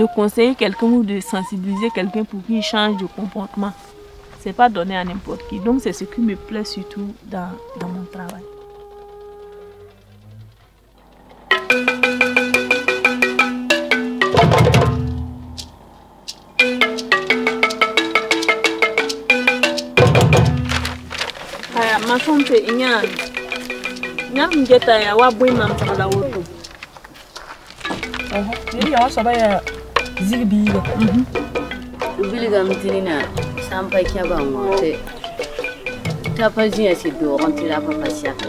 de conseiller quelqu'un ou de sensibiliser quelqu'un pour qu'il change de comportement. Ce n'est pas donné à n'importe qui. Donc c'est ce qui me plaît surtout dans mon travail. Mafonte inyani, nyam ngeta ya wabwe mamtala woto. Nili ya wasaba ya zilibi hile. Ubili gamitini na sampai kia bango. Tapazi ya sido, rantila papa siaka.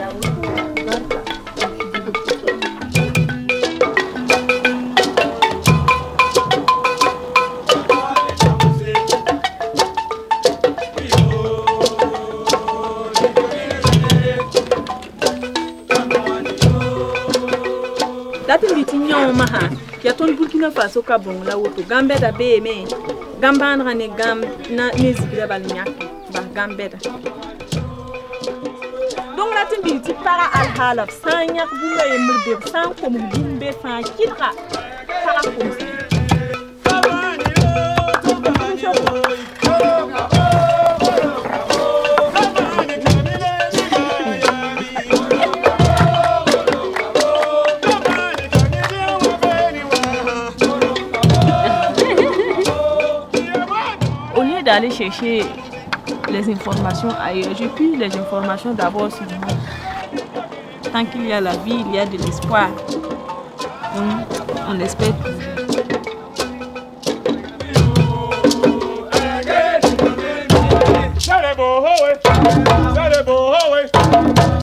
Ya ton Burkina Faso ka bon la woto gambe da be me gambandra ne gam na nezibira balnya ba gambe da donc la timbi ti para al halaf sanyak bulla yembe san ko mu gumbe fa kitra sala ko d'aller chercher les informations ailleurs. Je puise les informations d'abord sur moi. Tant qu'il y a la vie, il y a de l'espoir. Donc, on espère.